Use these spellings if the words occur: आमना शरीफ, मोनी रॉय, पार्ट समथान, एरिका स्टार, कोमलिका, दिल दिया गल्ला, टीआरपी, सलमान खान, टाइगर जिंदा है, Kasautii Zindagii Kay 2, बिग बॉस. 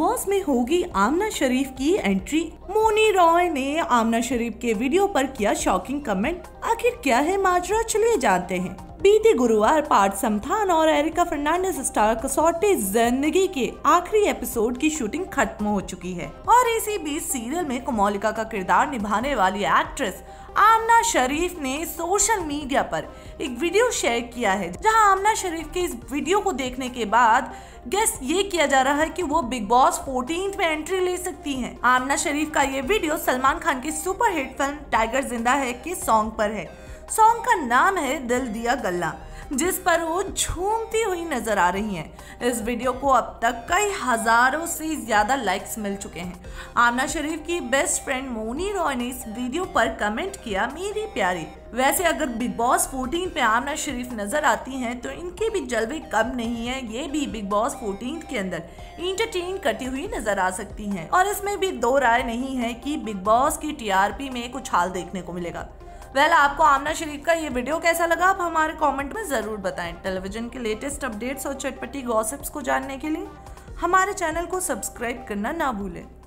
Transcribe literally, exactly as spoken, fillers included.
Boss में होगी आमना शरीफ की एंट्री। मोनी रॉय ने आमना शरीफ के वीडियो पर किया शॉकिंग कमेंट। आखिर क्या है माजरा, चलिए जानते हैं। बीते गुरुवार पार्ट समथान और एरिका स्टार कसौटी जिंदगी के आखिरी एपिसोड की शूटिंग खत्म हो चुकी है और इसी बीच सीरियल में कोमलिका का किरदार निभाने वाली एक्ट्रेस आमना शरीफ ने सोशल मीडिया पर एक वीडियो शेयर किया है, जहां आमना शरीफ के इस वीडियो को देखने के बाद गेस ये किया जा रहा है कि वो बिग बॉस चौदह में एंट्री ले सकती हैं। आमना शरीफ का ये वीडियो सलमान खान की सुपरहिट फिल्म टाइगर जिंदा है के सॉन्ग पर है। सॉन्ग का नाम है दिल दिया गल्ला, जिस पर वो झूमती हुई नजर आ रही हैं। इस वीडियो को अब तक कई हजारों से ज्यादा लाइक्स मिल चुके हैं। आमना शरीफ की बेस्ट फ्रेंड मोनी रॉय ने इस वीडियो पर कमेंट किया, मेरी प्यारी। वैसे अगर बिग बॉस चौदह पे आमना शरीफ नजर आती हैं तो इनके भी जलवे कम नहीं है। ये भी बिग बॉस चौदह के अंदर इंटरटेन करती हुई नजर आ सकती हैं और इसमें भी दो राय नहीं है कि बिग बॉस की टीआरपी में एक उछाल देखने को मिलेगा। वेल well, आपको आमना शरीफ का ये वीडियो कैसा लगा, आप हमारे कमेंट में ज़रूर बताएं। टेलीविजन के लेटेस्ट अपडेट्स और चटपटी गॉसिप्स को जानने के लिए हमारे चैनल को सब्सक्राइब करना ना भूलें।